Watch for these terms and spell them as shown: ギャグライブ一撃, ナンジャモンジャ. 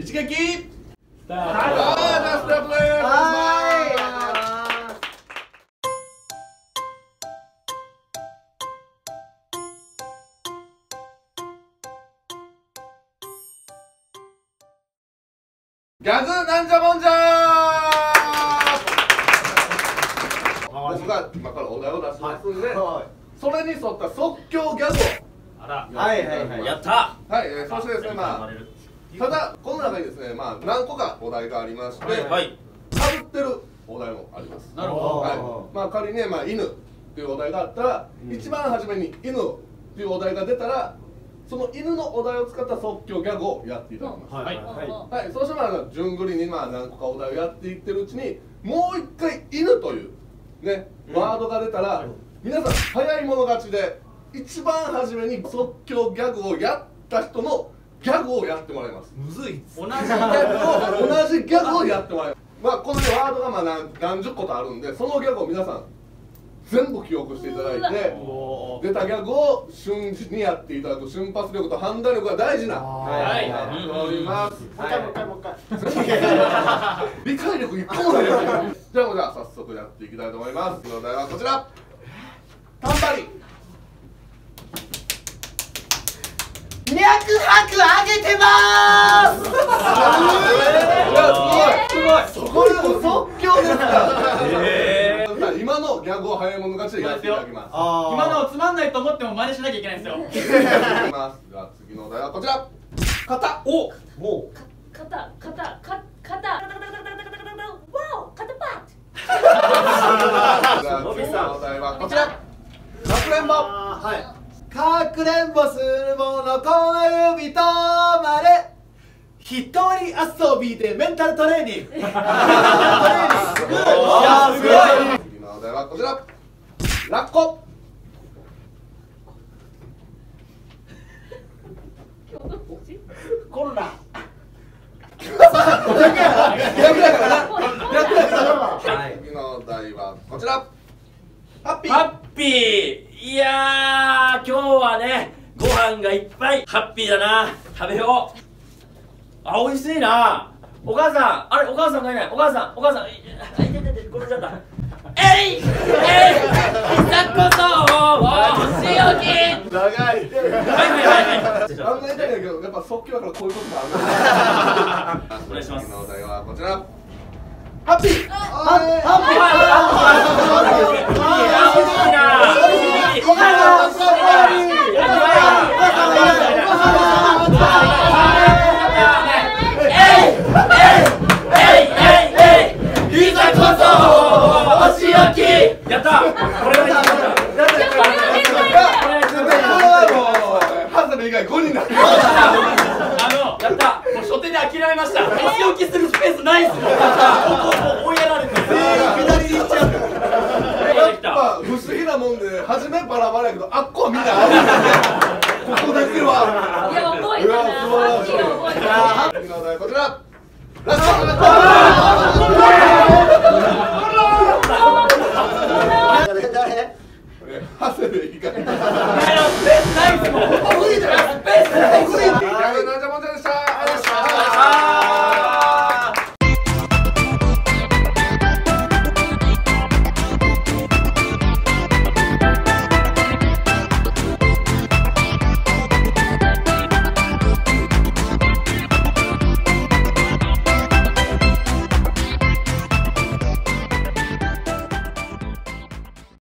一撃スタート。ラストプレーガズなんじゃもんじゃー。僕が今からお題を出しますんで、それに沿った即興ギャグをやった。そしてですね、ただこの中にですね、何個かお題がありまして、かぶってるお題もあります。なるほど。仮にね、犬っていうお題があったら、一番初めに犬っていうお題が出たら、その犬のお題を使った即興ギャグをやっていただきます。はい。そうして順繰りに何個かお題をやっていってるうちに、もう一回犬というねワードが出たら、皆さん早い者勝ちで一番初めに即興ギャグをやった人のギャグをやってもらいます。むずい。同じギャグをやってもらいます。このワードが何十個とあるんで、そのギャグを皆さん全部記憶していただいて、出たギャグを瞬時にやっていただく瞬発力と判断力が大事なやっております。もう一回理解力一個もない。じゃあ早速やっていきたいと思います。お題はこちら。タンバリン。脈拍上げてまーす。すごい。そこでも即興ですから。今のギャグを早い者勝ちでやっていただきます。今のをつまんないと思っても真似しなきゃいけないんですよ。では次のお題はこちら。肩。お。もう。肩。わお、肩パッ。じゃあ次のお題はこちら。かくれんぼ。はい。かくれんぼするものこの指とまれ。一人遊びでメンタルトレーニング。すごい。お題はこちら。ラッコ。コロナ。次のお題はこちら。ハッピー。いやー、今日はね、ご飯がいっぱい。ハッピーだな。食べよう。あ、美味しいな。お母さん、あれ、お母さんがいない。お母さん。これちゃった。えいいざこそやった。これはハズレ以外5人だ。やった。もう初手で諦めました。お仕置きするスペースないっす。追いやられて全員左に行っちゃう。不思議なもんで、初めバラバラやけど、あっこはみんな合うんだね。ここだけは。いや、重いな。次のお題こちら。ハセベ以外。スペースないっすもん。